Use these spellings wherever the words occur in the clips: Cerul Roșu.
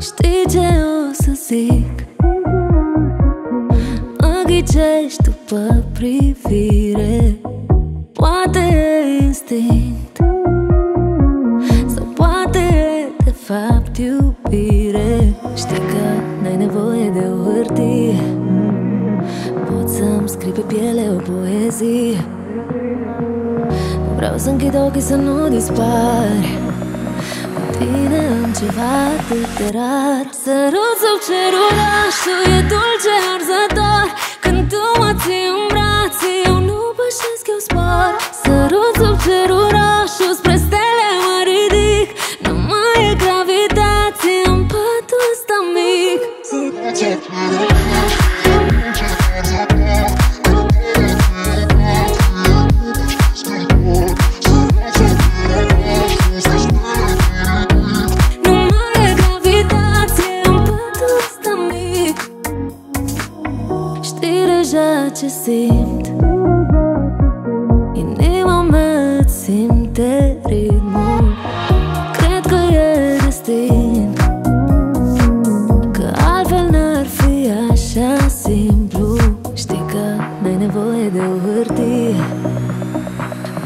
Știi ce o să zic? Mă ghicești după privire. Poate e instinct, sau poate e de fapt iubire. Știi că n-ai nevoie de o hârtie, poți să-mi scrii pe piele o poezie. Vreau să închid ochii să nu dispari, cu tine am ceva atât de rar. Sărut sau cerul roșu e dulce arzător, când tu mă ții în brațe eu nu pășesc, eu spor. Sărut sau cerul roșu, spre stele mă ridic, nu mai e gravitație în patul ăsta mic. Ce simt? Inima mea îți simte ritmul. Cred că e destin, că altfel n-ar fi așa simplu. Știi că n-ai nevoie de o hârtie,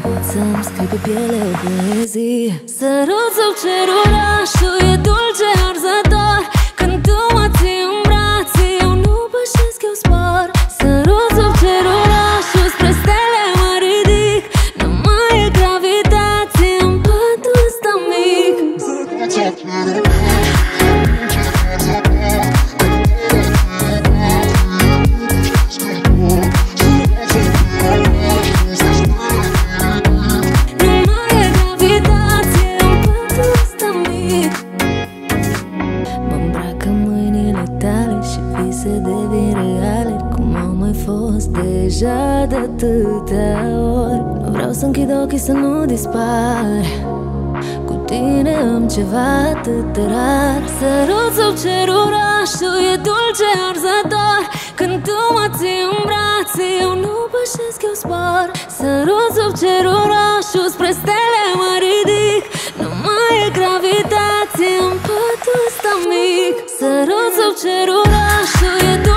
poți să-mi scrii pe piele o poezie. Cerul sau cerul roșu e dulce arzător, când tu mă ții în brațe eu nu pășesc, eu spor. Deja de atâtea ori, nu vreau să închid ochii să nu dispar, cu tine am ceva atât de rar. Cerul sau cerul roșu e dulce arzător, când tu mă ții în brațe eu nu pășesc, eu spor. Cerul sau cerul roșu, spre stele mă ridic, nu mai e gravitație în patul ăsta mic. Cerul sau cerul roșu e dulce